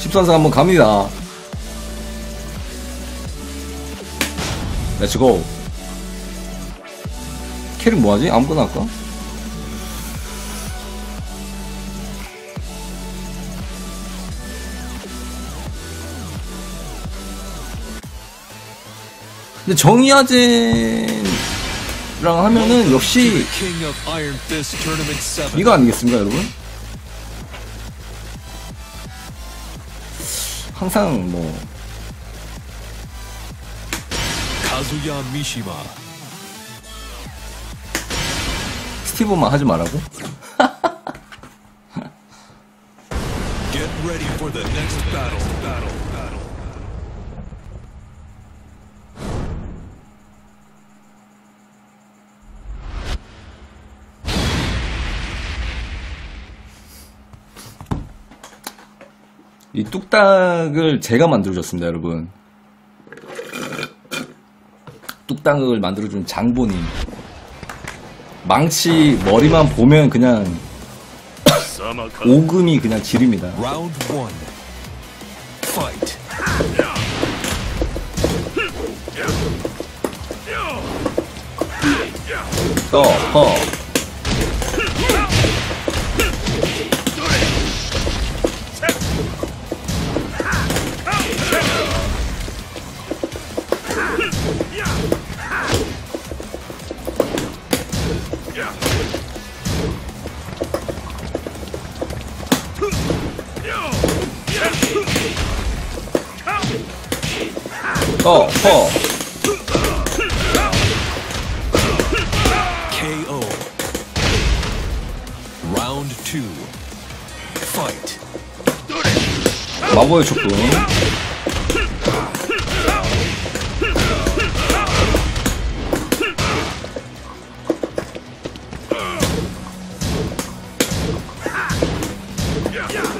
10선상 한번 갑니다. 렛츠고. 캐릭 뭐하지? 아무거나 할까? 근데 정의아제랑 하면은 역시 이거 아니겠습니까 여러분? 항상 뭐 가수야 미시마 스티브만 하지 말라고? Get ready for the next battle. 이 뚝딱을 제가 만들어줬습니다, 여러분. 뚝딱을 만들어준 장본인. 망치 머리만 보면 그냥 오금이 그냥 지릅니다. KO. Round 2. Fight. 마법의 촉구.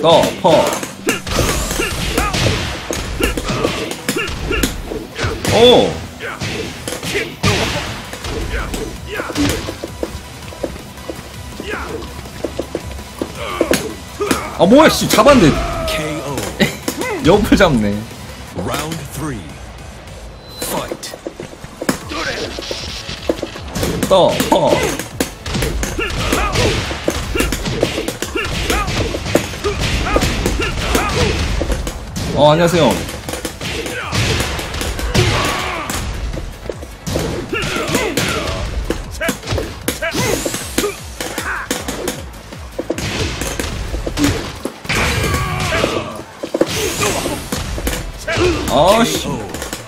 오! 아 뭐야 씨 잡았는데 옆을 잡네. Round 3. Fight. 안녕하세요. 아씨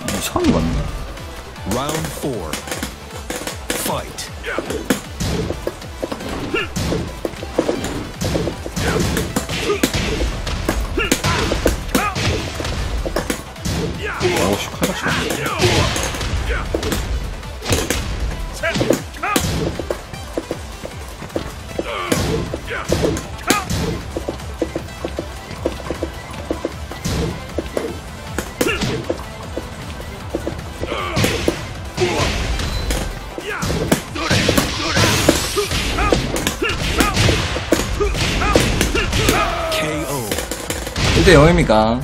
이상이 왔네. Round 4. Fight. 아씨 칼같이 왔네. 영입니까?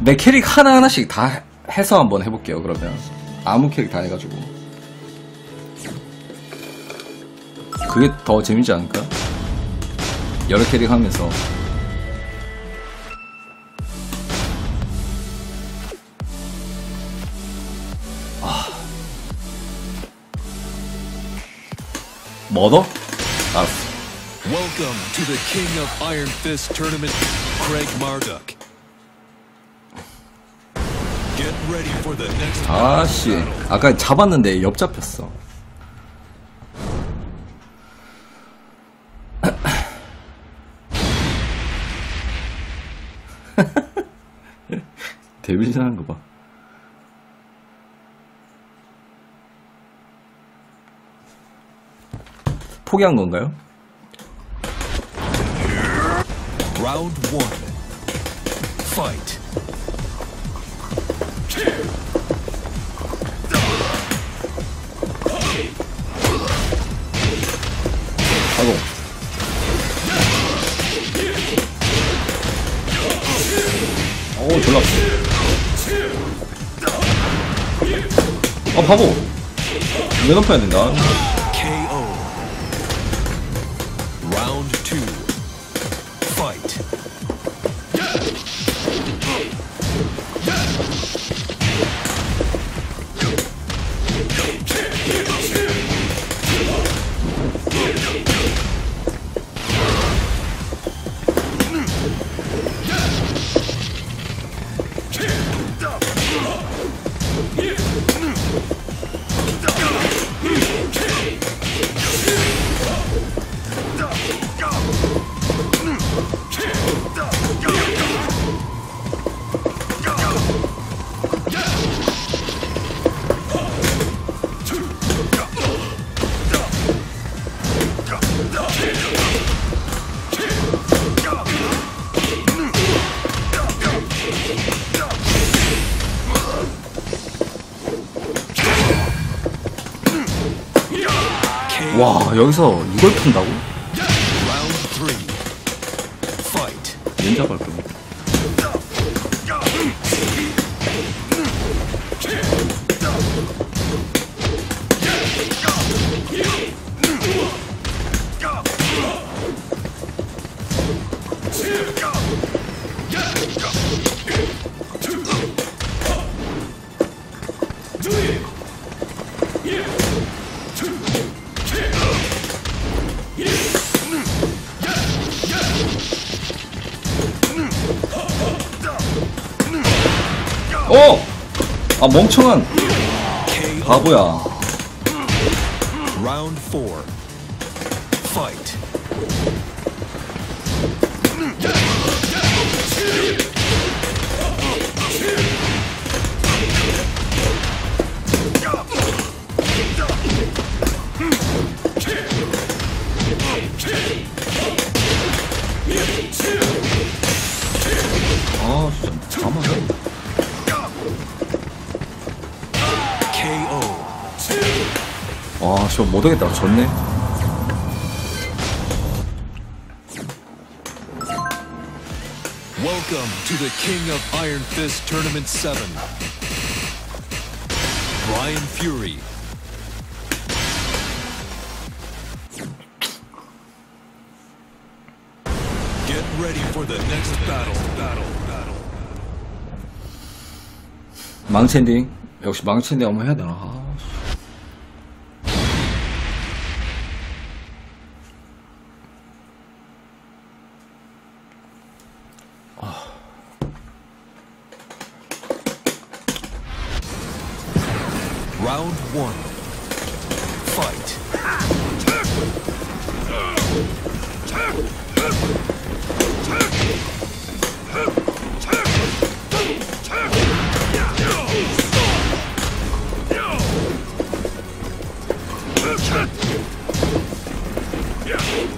내 캐릭 하나하나씩 다 해서 한번 해볼게요. 그러면 아무 캐릭 다 해가지고 그게 더 재밌지 않을까? 여러 캐릭 하면서 뭐더? 알았어. Welcome to the King of Iron Fist Tournament, Craig Marduk. Get ready for the next. 아씨, 아까 잡았는데 옆 잡혔어. 데빌 하는 거 봐. 포기한 건가요? Round 1. Fight. 아이고. 어우, 졸라 아파. 아, 바보. 왜 높여야 된다. 와, 여기서 이걸 푼다고? 닌자가 할거야. 어! 아, 멍청한 바보야. 라운드 4. 파이트. 아, 진짜 잠깐만. 아, 저 못하겠다. 졌네. Welcome to the King of Iron Fist Tournament 7. Brian Fury. Get ready for the next battle. 망치엔딩. 역시 망치엔딩 한번 해야 되나? Round 1. Fight.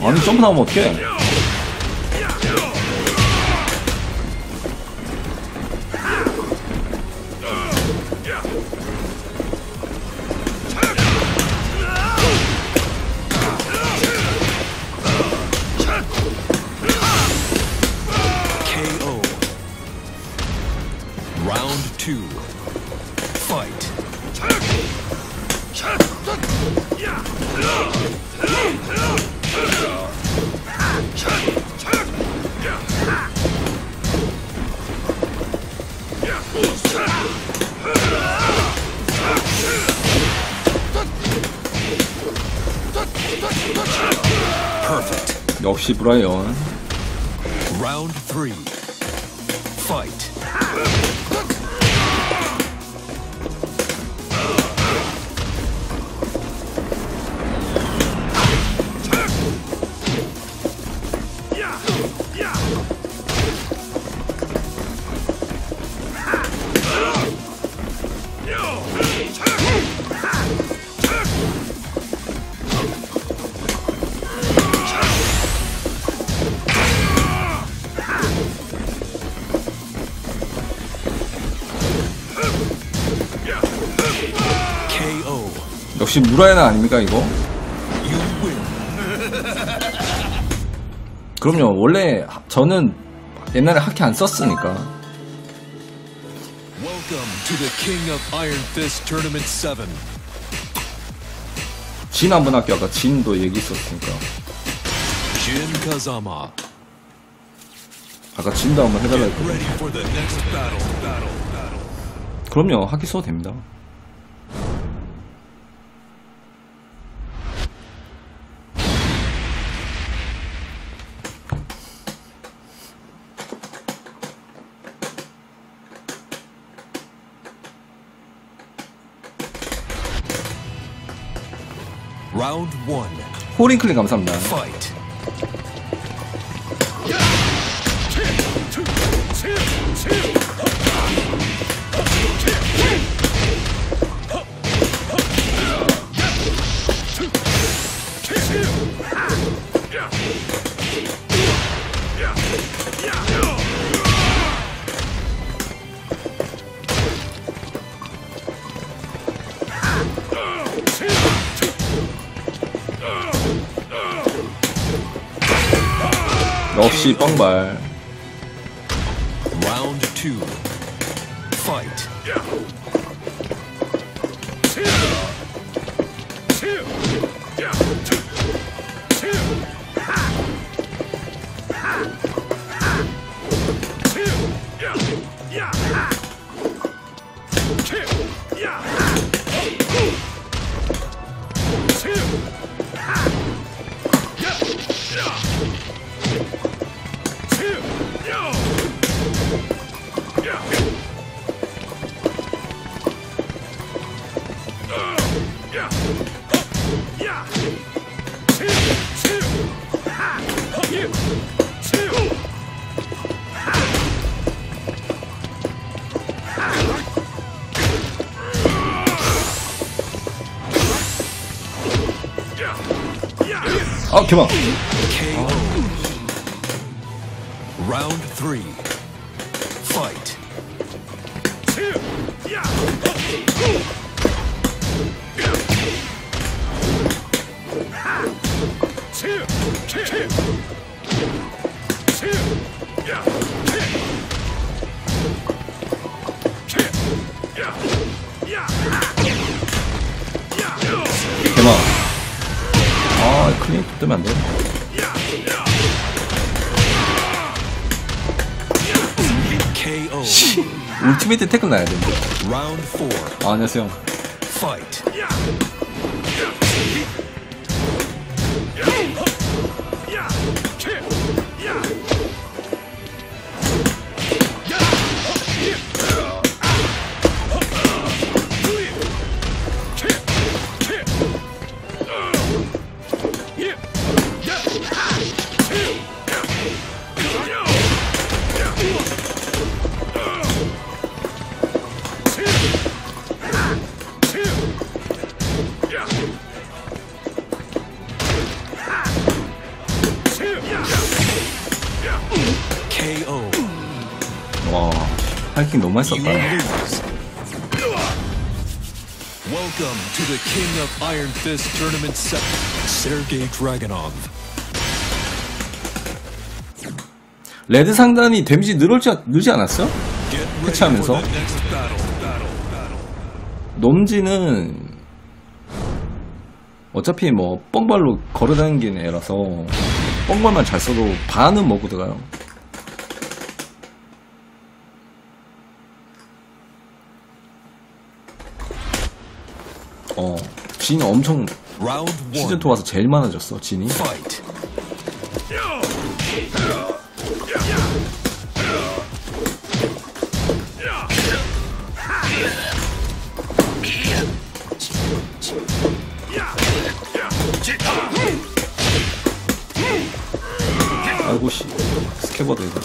아니, 점프 나오면 어떡해? Perfect. 역시 브라이언. Round 3. Fight. 역시 무라야나 아닙니까 이거? 그럼요. 원래 저는 옛날에 하키 안 썼으니까. Welcome to the King of Iron Fist Tournament 7. 진 한번 할게. 아까 진도 얘기했었으니까. Jin Kazama. 아까 진도 한번 해달라 했거든요. 그럼요. 하키 써도 됩니다. 호링클링 감사합니다. 역시 빵발. 라운드 2. 파이트. 아, 개망. Round 3. Fight. 개망. 아, 클린 뜨면 안 돼. 울티메이트 태클 나야 되는데. 아, 안녕하세요. Fight. 하이킹 너무 했었다. Welcome to the King of Iron Fist Tournament 7. Sergei Dragunov. 레드 상단이 데미지 늘지 않았어? 해체하면서. 놈지는 어차피 뭐 뻥발로 걸어다니는 애라서 뻥발만 잘 써도 반은 먹고 들어가요. 진이 엄청 시즌2 와서 제일 많아졌어. 진이 아이고 씨 스캐버드 이거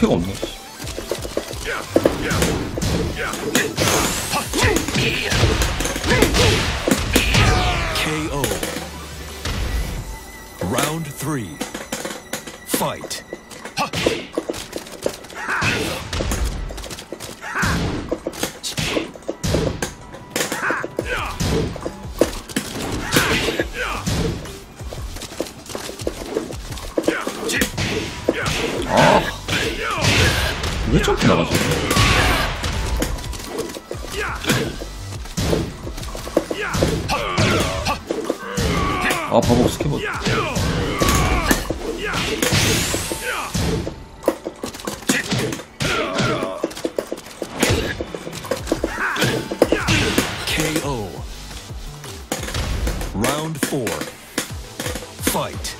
피가 없네. KO. Round 3. Fight. 왜 저렇게 나가지? 아, 바보 스키버. KO. Round 4. Fight.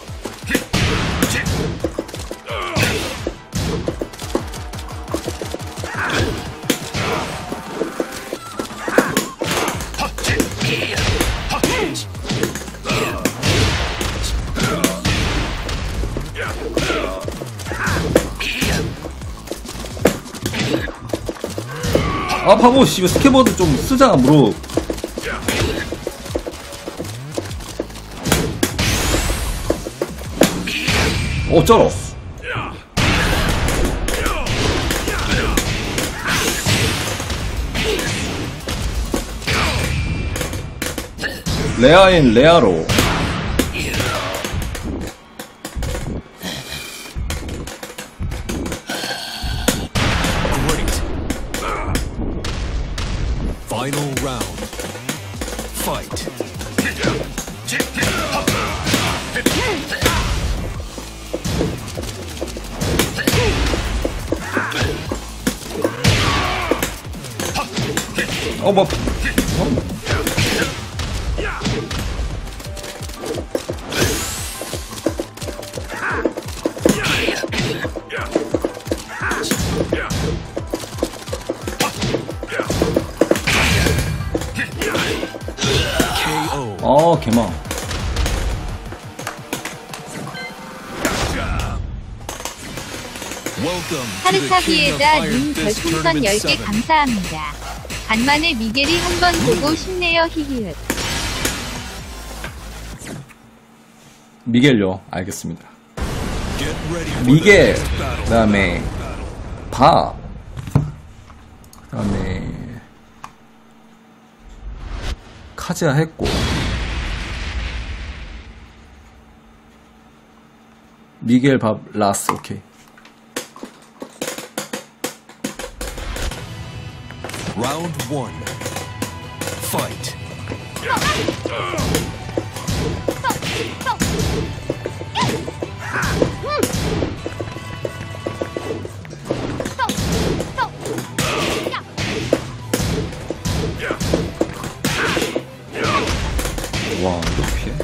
아, 바보, 씨, 스캐버드 좀 쓰자, 무릎. 어쩌러. 레아인 레아로. Final round. Fight. Oh, 뭐. 아, 개망. 하르타비에다 님 별풍선 10개 감사합니다. 간만에 미겔이 한번 보고 싶네요. 히히흣. 미겔요. 알겠습니다. 미겔. 그다음에 밥. 그다음에 카즈야 했고. 미겔 밥 라스. 오케이. 라운드 1. 파이트. 와, 높이.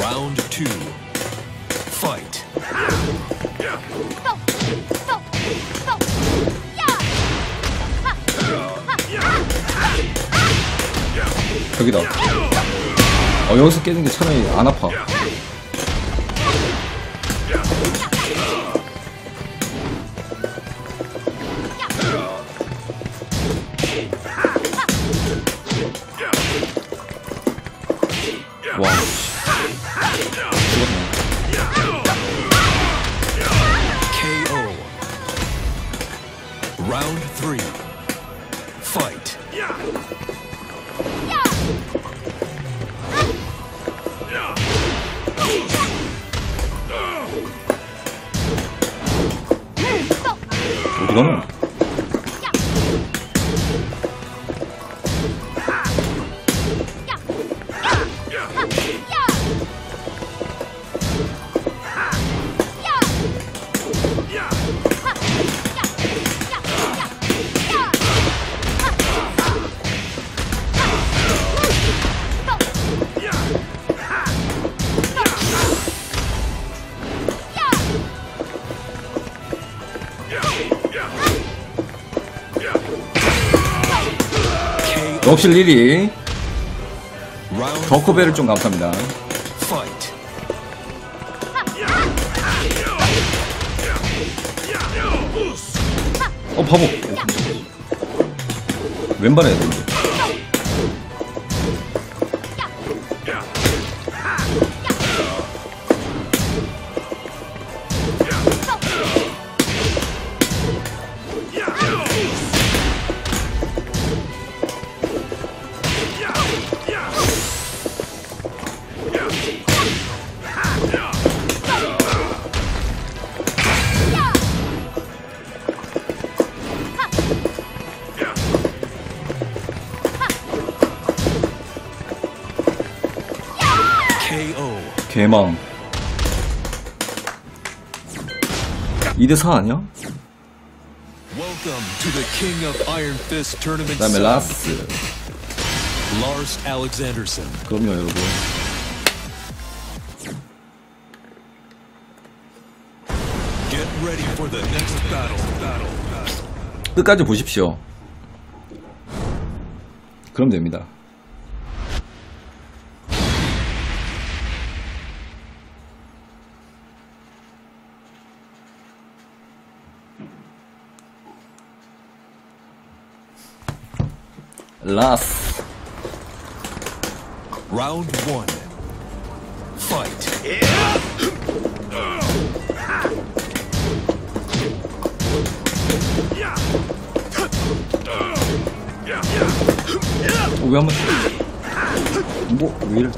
Round 2. Fight. 저기다. 어, 여기서 깨는 게 차라리 안 아파. 와. Round 3. Fight. 어디가노? 역시 1위. 덩커벨을 좀 감사합니다. 어 바보 왼발에 개망 2대4 아니야? 그 다음에 라스 Lars Alexandersson. 그럼요 여러분 Get ready for the next battle. 끝까지 보십시오. 그럼 됩니다. 라스 라운드 1 파이트 왜 한번 뭐 왜 이래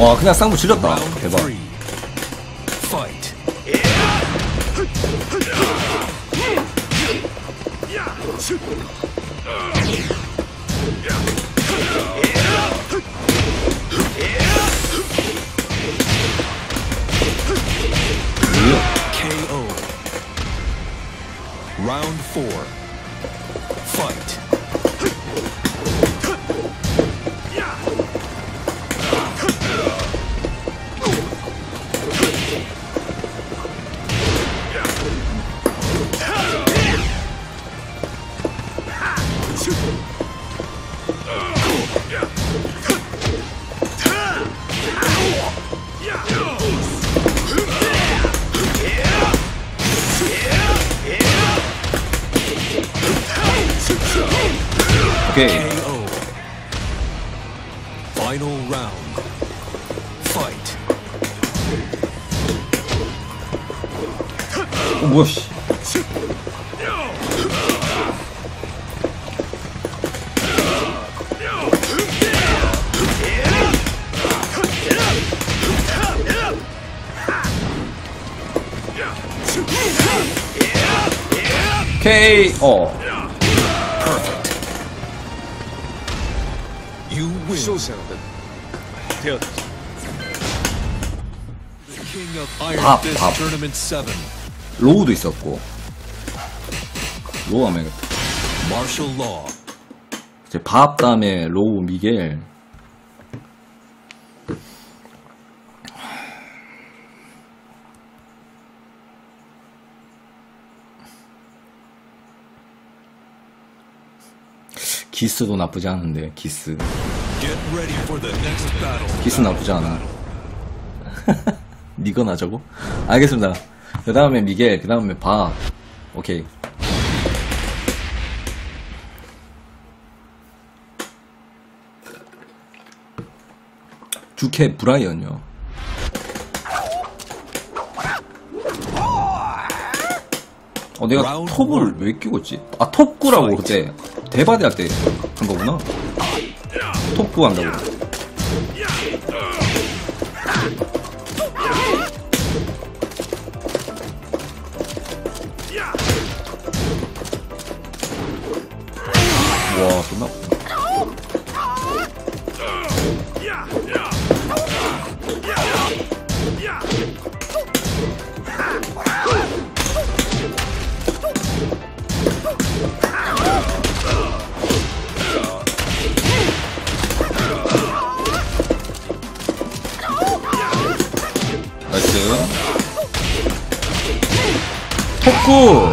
와 그냥 쌍부 질렸다. 대박. KO. Round 4. Fight. Final round. Fight. 뭐야 씨. KO. 밥 로우도 있었고 로우 하면 이제 밥 다음에 로우 미겔 기스도 나쁘지 않은데 기스 기스 나쁘지 않아. 니거나 저거? 알겠습니다. 그 다음에 미겔, 그 다음에 밥. 오케이. 주캐 브라이언요. 내가 톱을 왜 끼고 있지? 아, 톱구라고 그때 대바대 할 때 한 거구나. 톱구 한다고. 와, 존나. 톱구!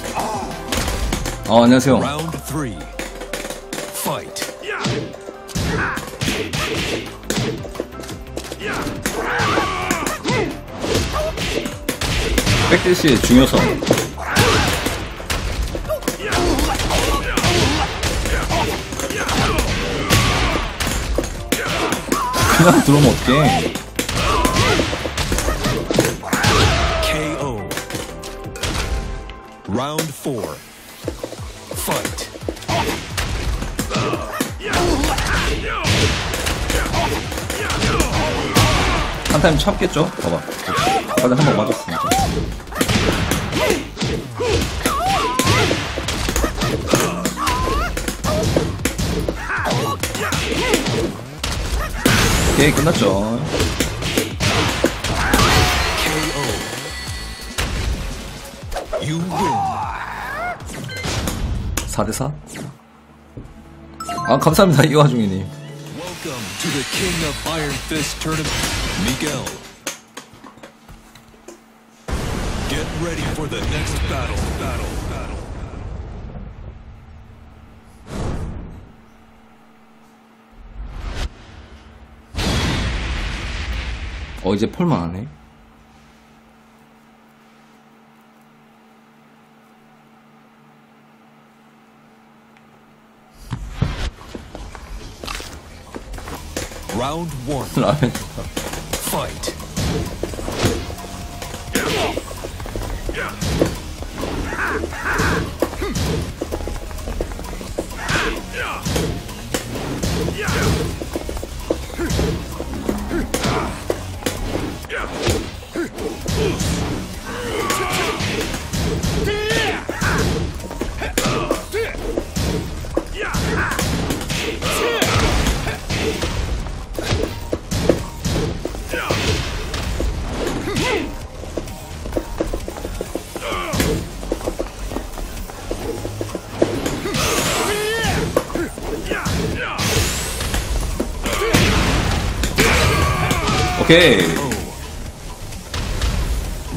안녕하세요. 백대시의 중요성. 그냥 들어오면 어떡해. Round 4. Fight. 한 타임 참겠죠? 봐봐. 다들 한 번 맞았습니다. 오케이, 끝났죠. You win. 4대4? 아, 감사합니다, 이 와중이님. Welcome to the King of Iron Fist Tournament, Miguel. Get ready for the next battle. 이제 폴만 하네. Round 1. Fight. Okay.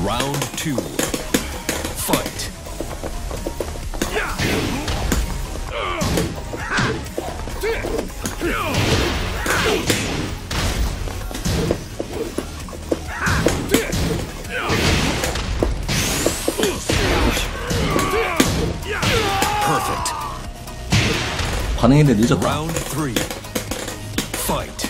Round 2. Fight. Perfect. 반응인데 늦었다. Round 3. Fight.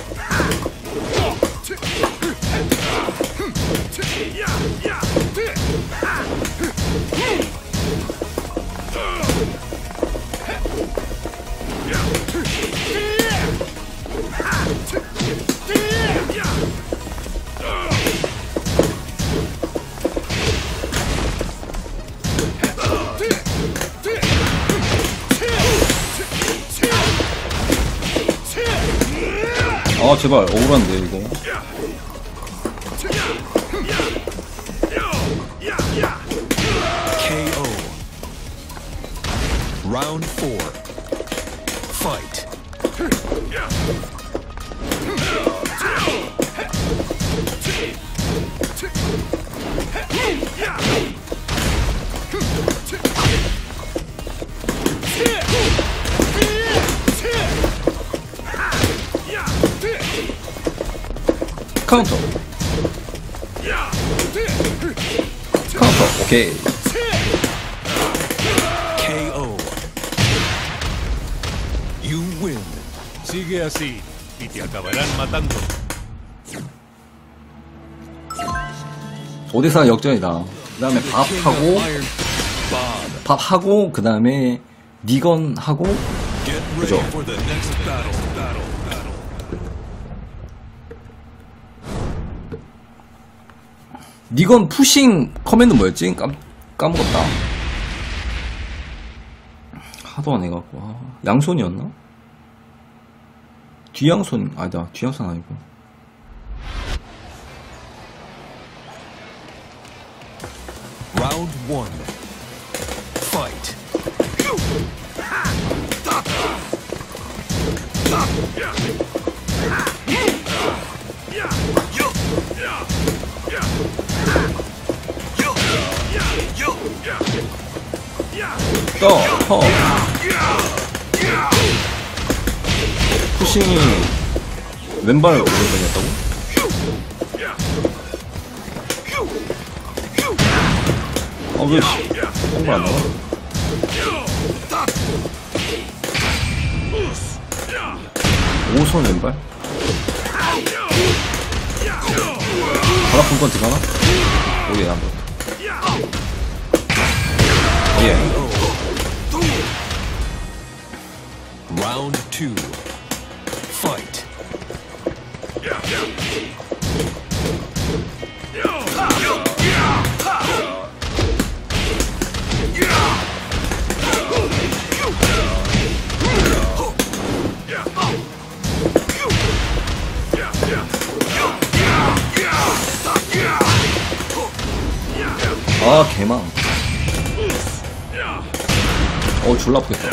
아 제발 억울한데 이거. KO. Round 4. Fight. 카운터. 카운터. 오케이. KO. You win. Sigue así y te acabarán matando. 5대4 역전이다. 그다음에 밥하고 그다음에 니건하고 그죠? 니건 푸싱 커맨드 뭐였지? 까먹었다. 하도 안 해갖고. 아, 양손이었나? 뒤양손 아니다. 뒤양손 아니고. 라운드 1. 파이트. 또 푸싱이 왼발 오른손이었다고? 아 왜 정말 안 나와? 오손 왼발? 바라폰 건 들어가나? 오예 안 들어갔다. 예. Round 2. Fight. 아, 개망. 어, 졸라 아프겠다.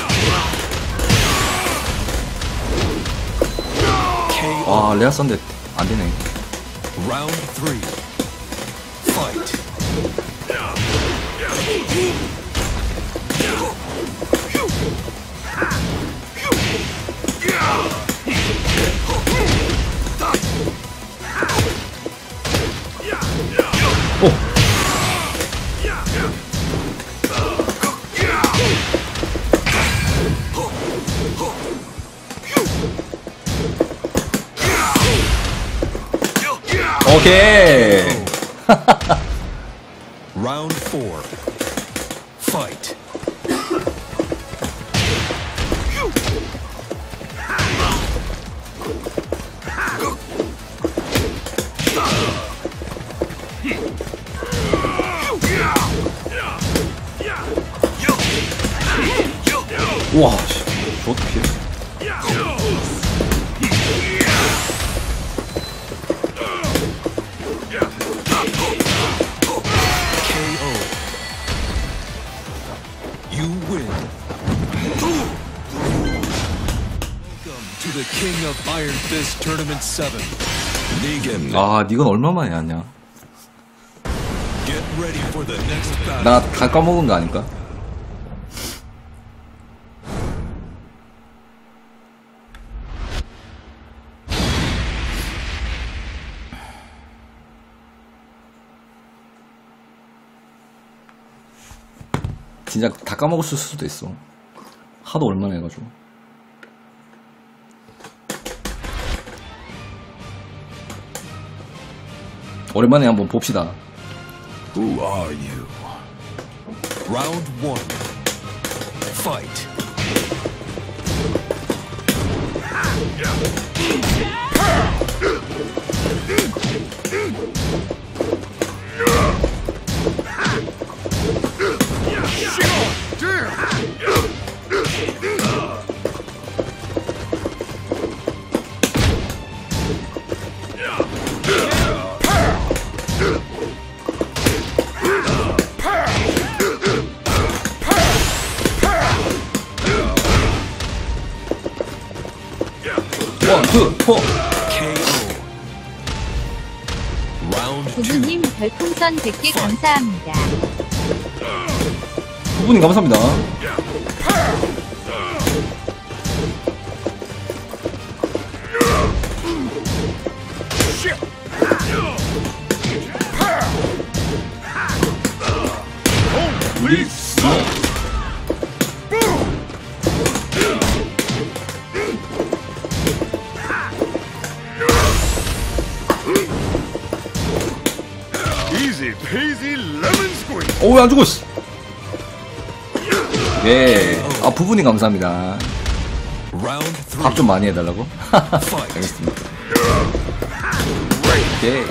와 레아 썬데 안되네. 라운드 3. 파이트. 오. 오케이. 라운드 4. 파이트. 와, 저 어떻게? King of Iron Fist Tournament 7. Negan. 아, 니건 얼마만에 하냐? 나 다 까먹은 거 아닐까? 진짜 다 까먹었을 수도 있어. 하도 얼마나 해가지고. 오랜만에 한번 봅시다. Who are you? Round 1. Fight. 2, 4 고객님 별풍선 100개 감사합니다. 고객님 감사합니다. 오, 왜 안 죽어, 씨. 예. 아, 부부님 감사합니다. 밥 좀 많이 해달라고? 알겠습니다. 오케이.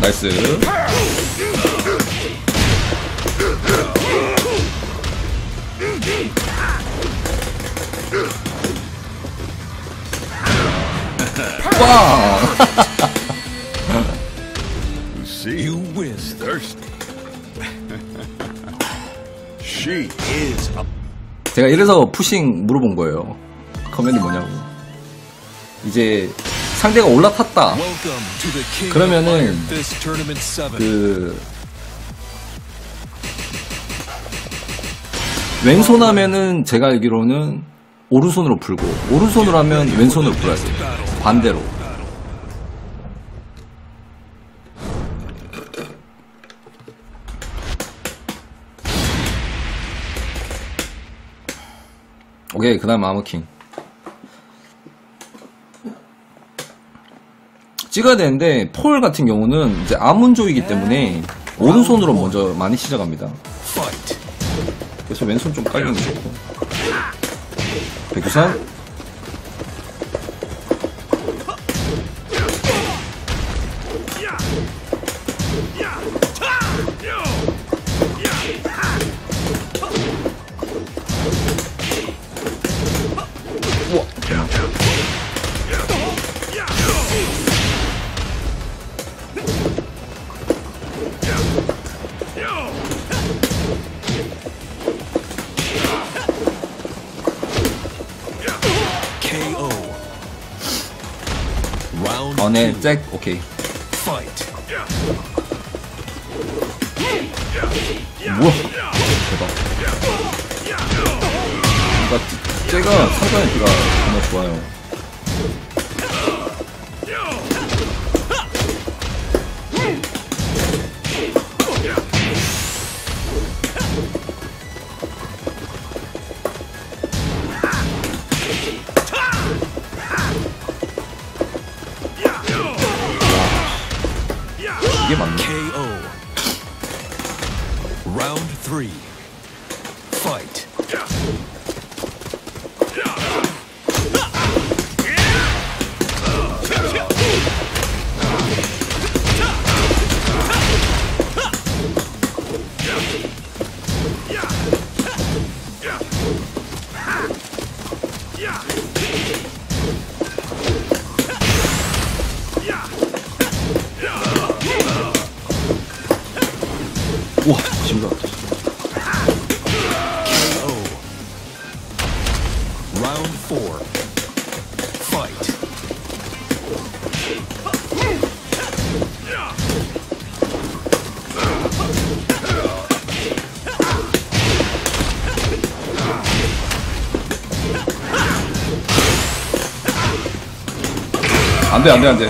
나이스. 와! You is thirsty. She is. 제가 이래서 푸싱 물어본 거예요. 커맨드 뭐냐고. 이제 상대가 올라탔다. 그러면은 그 왼손하면은 제가 알기로는 오른손으로 풀고, 오른손으로 하면 왼손으로 풀어야 돼요. 반대로. 오케이, 그 다음 아머킹 찍어야 되는데, 폴 같은 경우는 이제 아문조이기 때문에 오른손으로 먼저 많이 시작합니다. 그래서 왼손 좀 깔리는 거고. 백두산 네, 잭, 오케이. 뭐야? 대박. 그러니까 잭가 상단의 비가 정말 좋아요. 안돼 안돼 안돼.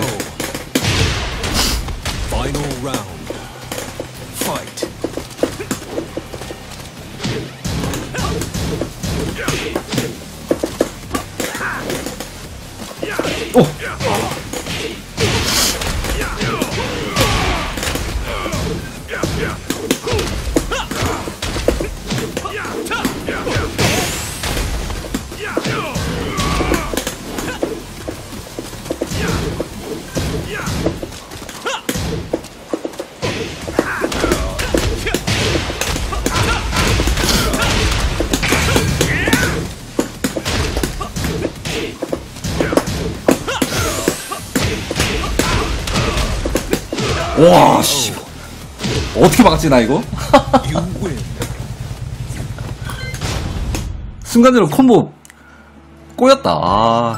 오. 와, 씨. 어떻게 막았지, 나 이거? 순간적으로 콤보 꼬였다. 아,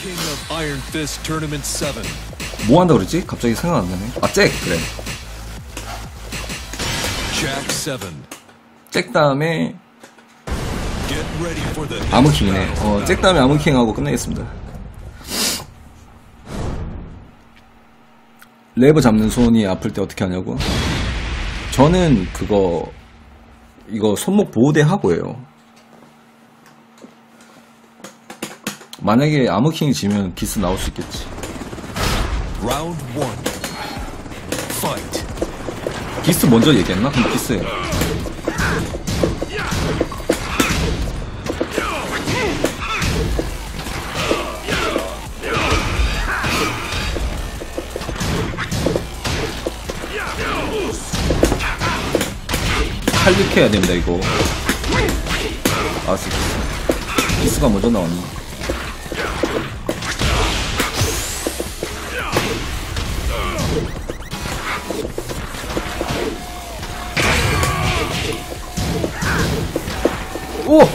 King of Iron Fist Tournament 7. 뭐 한다 그러지? 갑자기 생각 안 나네. 아, 잭. 그래. Jack 7. 잭 다음에 아무킹이네. 잭 다음에 아무킹하고 끝내겠습니다. 레버 잡는 손이 아플 때 어떻게 하냐고? 저는 그거 이거 손목 보호대 하고 해요. 만약에 아무킹이 지면 기스 나올 수 있겠지. 라운드 1. 파이트. 기스 먼저 얘기했나? 그럼 기스해. 칼릭해야 됩니다, 이거. 아스 기스가 먼저 나왔네. 오! 대박.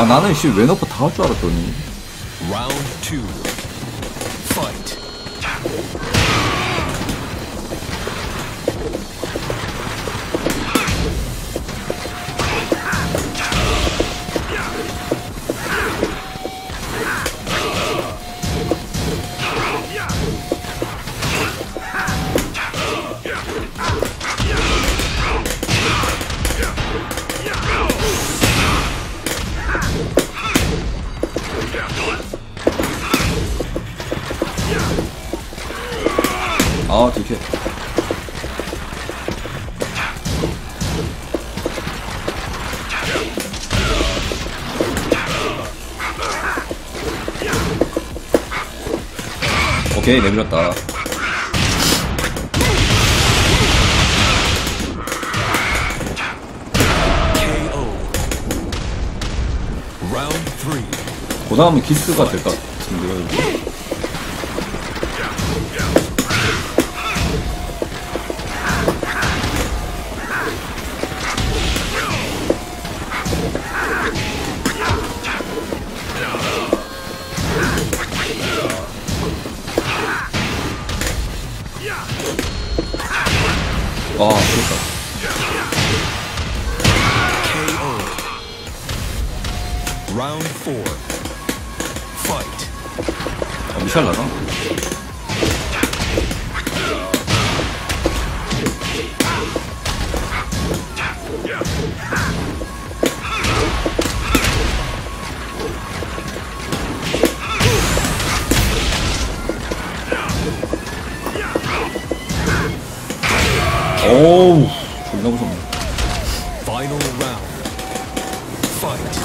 아, 나는 씨 왜 너프 다 할 줄 알았더니. 라운드 2. 파이트. 아, 되게. 오케이, 내밀었다. 그 다음은 기스가 될 것 같은데. 아, 좋다. 라운드 4. 파이트. 아, 미샬 나가. 오우, 존나 무섭네. 파이널 라운드. 파이트.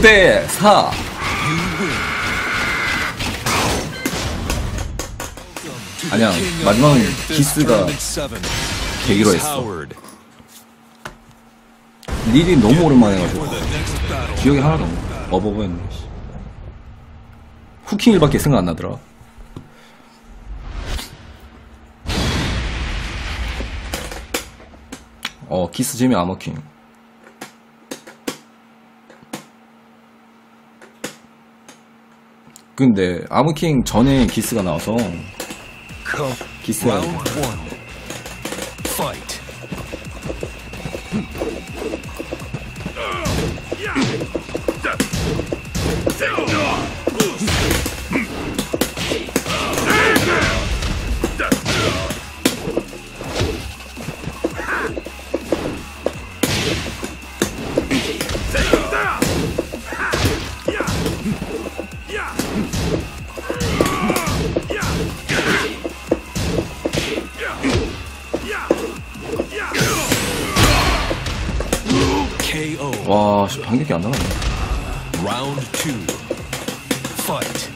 대 4. 아니야, 마지막은 기스가 계기로 했어. 닐이 너무 오랜만에 해가지고 기억이 하나도 없어버렸네. 후킹일밖에 생각 안 나더라. 기스 재미 아머킹. 근데 아무킹 전에 기스가 나와서 기스가 와, 반격이 안 나가네. 라운드 2. 파이트.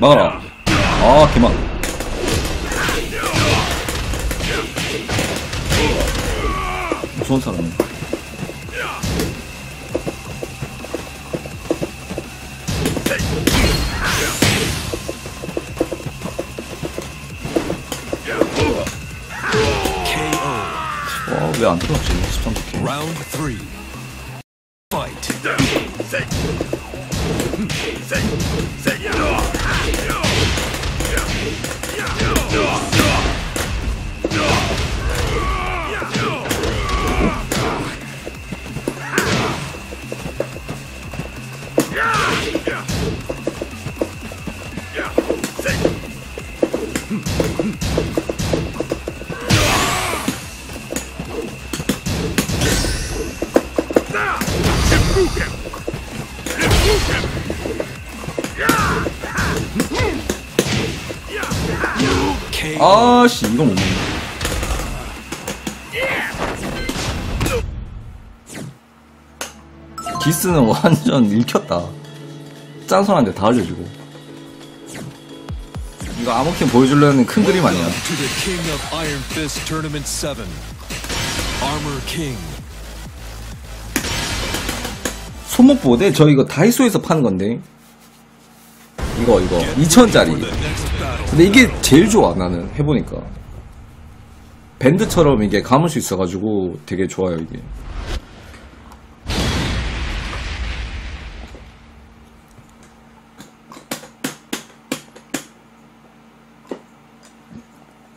막아라. 아, 개막. 무서운 사람이네. 와, 왜 안 들어갔지? 13개. 라운드 3. 파이트. 아씨, 이건 못 먹네. 기스는 완전 읽혔다. 짠손한테 다 알려주고. 이거 암호킹 보여주려는 큰 그림 아니야. King of Iron Fist Tournament 7. Armor King. 손목보호대? 저 이거 다이소에서 파는 건데. 이거 2,000짜리. 근데 이게 제일 좋아. 나는 해보니까 밴드처럼 이게 감을 수 있어가지고 되게 좋아요. 이게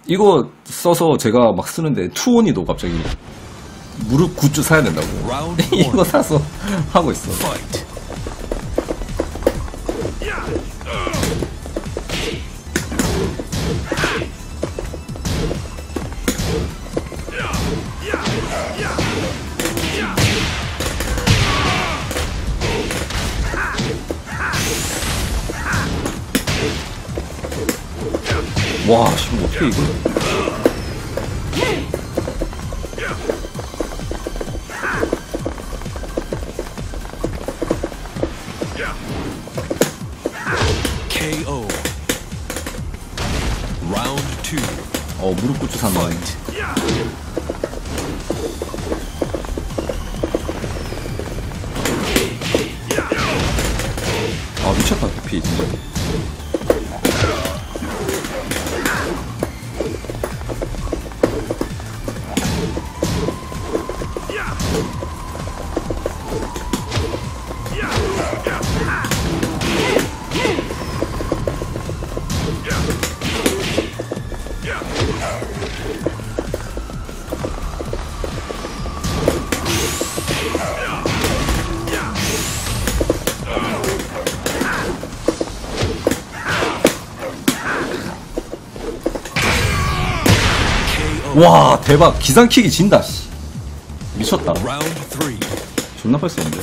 이거 써서 제가 막 쓰는데 투오니도 갑자기 무릎 굿즈 사야 된다고 이거 사서 하고 있어. 와, 지금 어떻게 이거? KO. 라운드 2. 무릎 꿇고 산다네. 아, 미쳤다. 대피 진짜. 와, 대박. 기상킥이 진다. 씨. 미쳤다. 존나 빨랐는데.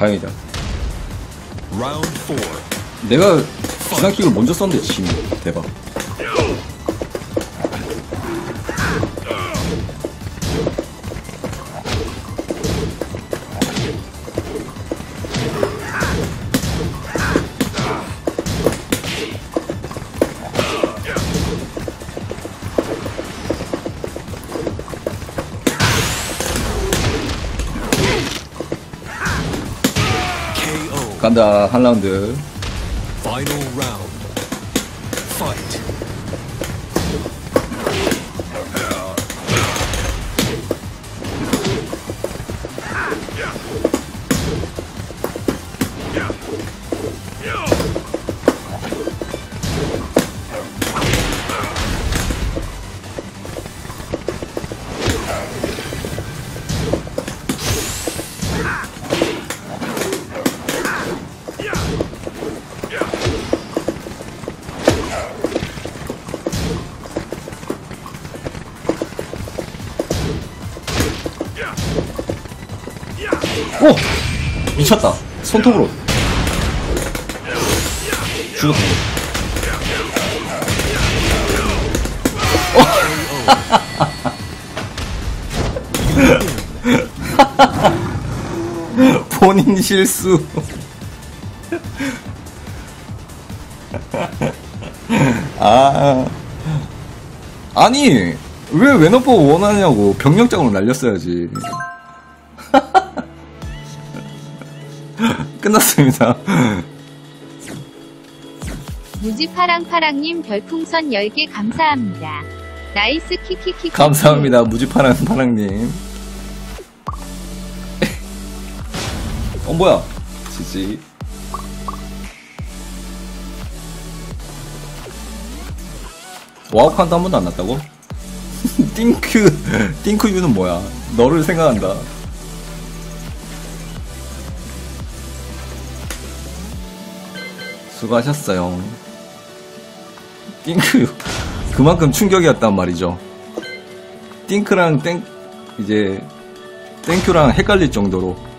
다행이다. 내가 기상킥을 먼저 썼는데 지금 대박. 간다. 한 라운드. 오! 미쳤다. 손톱으로 죽었어. 본인 실수. 아, 아니 왜 웬어포 원하냐고. 병력장으로 날렸어야지. 끝났습니다. 무지파랑파랑님 별풍선 10개 감사합니다. 나이스 키키키키. 감사합니다 무지파랑파랑님. 어 뭐야? 지지. 와우칸도 한 번도 안 났다고? 띵크. 띵크유는 뭐야? 너를 생각한다. 수고하셨어요. 띵크. 그만큼 충격이었단 말이죠. 띵크랑 땡 이제 땡큐랑 헷갈릴 정도로.